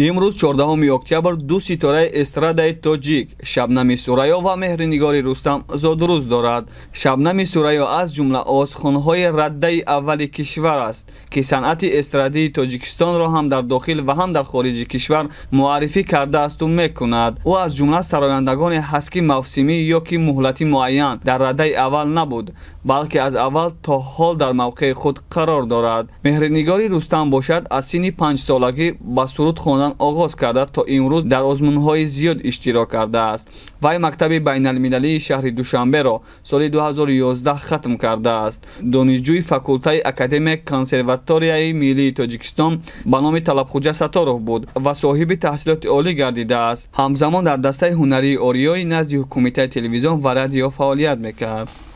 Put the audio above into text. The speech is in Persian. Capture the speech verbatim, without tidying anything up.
امروز چهاردهم اکتبر دو ستاره استرادای تاجیک شبنمی سورایو و مهرنگاری رستم زاد و روز دارد. شبنمی سورایو از جمله آوازخوان‌های رده اول کشور است که صنعت استرادی تاجیکستان را هم در داخل و هم در خارج کشور معرفی کرده است و میکند. او از جمله سرایندگان هست که موسمی یا که مهلتی معین در رده اول نبود، بلکه از اول تا حال در موقع خود قرار دارد. مهرنگاری رستم باشد از سن پنج سالگی با سرود خواندن آغاز کرده تا امروز در آزمون‌های زیاد اشتراک کرده است. وی مکتب بین المللی شهر دوشنبه را سال دو هزار و یازده ختم کرده است. دانشجوی فاکولته اکادمیک کنسرواتوریای ملی تاجیکستان به نام طلبخوجه ستاروف بود و صاحب تحصیلات عالی گردیده است. همزمان در دسته هنری آریو نزد حکومت تلویزیون و رادیو فعالیت میکرد.